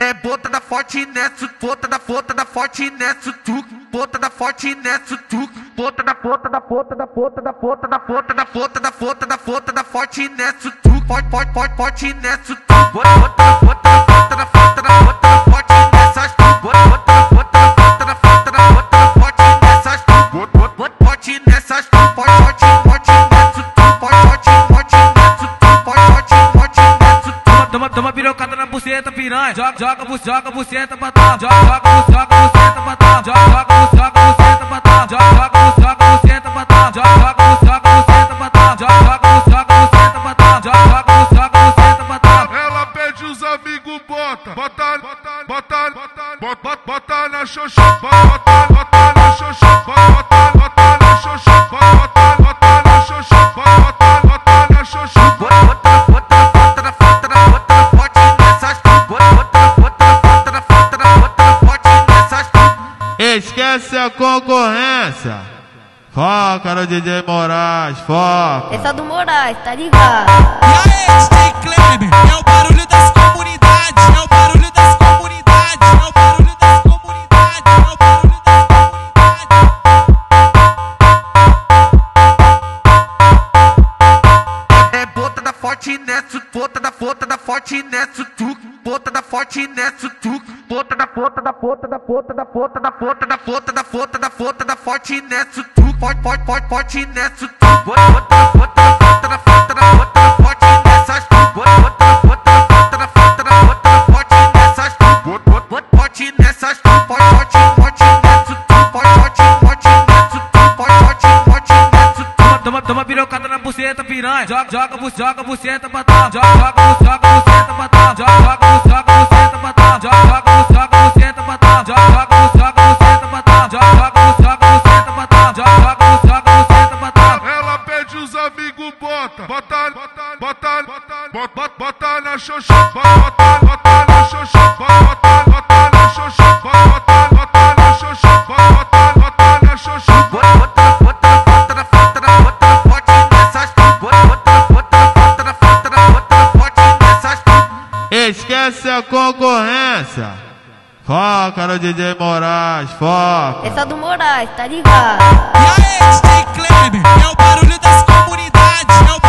É botada forte nessa, botada forte nessa tchuca, botada forte nessa tchuca, botada forte nessa tchuca, forte nessa tchuca, botada forte nessas tchuca, forte nessas tchuca, toma pirocada na buceta, piranha. Joga buceta pra tal. Joga buceta pra tal. Joga buceta pra tal. Joga buceta pra tal. Joga buceta pra tal. Buceta pra tal. Buceta pra tal. Ela pede os amigos, bota na xoxa, bota na xoxa, bota na xoxa, bota na xoxa, bota na xoxa. Esquece a concorrência. Foca no DJ Moraes, foca. Essa é do Moraes, tá ligado? E aí, DJ Cleber, é o barulho das comunidades, é o barulho das comunidades, é o barulho das comunidades, é o barulho das comunidades. É botada forte nessa, botada forte nessa tchuca, botada forte nessa tchuca. Botada forte nessa tchuca, forte nessa tchuca, botada forte nessas tchuca, forte nessas tchuca, forte nessas tchuca, forte nessa tchuca, forte nessa tchuca, forte nessa tchuca. Toma pirocada na buceta, piranha. Joga buceta pra tal. Joga buceta pra tal. Joga buceta pra tal. Joga buceta pra tal. Joga buceta pra tal. Joga buceta pra tal. Joga buceta pra tal. Ela pede os amigos, bota na xoxa, bota na xoxa, bota na xoxa, bota na xoxa, bota na xoxa. Esquece a concorrência. Foca no DJ Moraes, foca. Essa é do Moraes, tá ligado? E aí, DJ Cleber, é o barulho das comunidades, é o